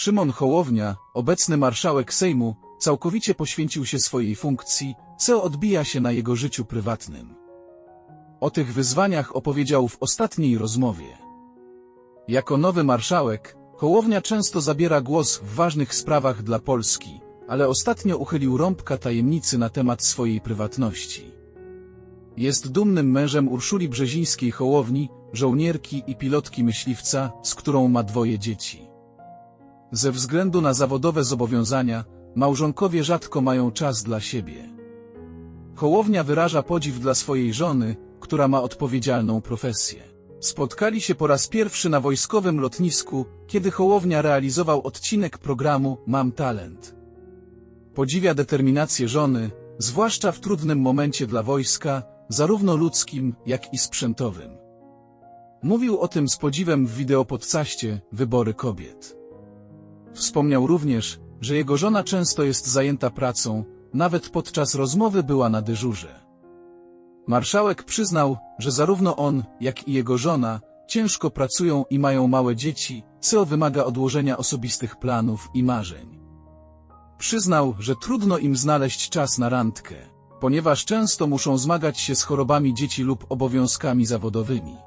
Szymon Hołownia, obecny marszałek Sejmu, całkowicie poświęcił się swojej funkcji, co odbija się na jego życiu prywatnym. O tych wyzwaniach opowiedział w ostatniej rozmowie. Jako nowy marszałek, Hołownia często zabiera głos w ważnych sprawach dla Polski, ale ostatnio uchylił rąbka tajemnicy na temat swojej prywatności. Jest dumnym mężem Urszuli Brzezińskiej-Hołowni, żołnierki i pilotki myśliwca, z którą ma 2 dzieci. Ze względu na zawodowe zobowiązania, małżonkowie rzadko mają czas dla siebie. Hołownia wyraża podziw dla swojej żony, która ma odpowiedzialną profesję. Spotkali się po raz pierwszy na wojskowym lotnisku, kiedy Hołownia realizował odcinek programu Mam Talent. Podziwia determinację żony, zwłaszcza w trudnym momencie dla wojska, zarówno ludzkim, jak i sprzętowym. Mówił o tym z podziwem w wideopodcaście Wybory kobiet. Wspomniał również, że jego żona często jest zajęta pracą, nawet podczas rozmowy była na dyżurze. Marszałek przyznał, że zarówno on, jak i jego żona, ciężko pracują i mają małe dzieci, co wymaga odłożenia osobistych planów i marzeń. Przyznał, że trudno im znaleźć czas na randkę, ponieważ często muszą zmagać się z chorobami dzieci lub obowiązkami zawodowymi.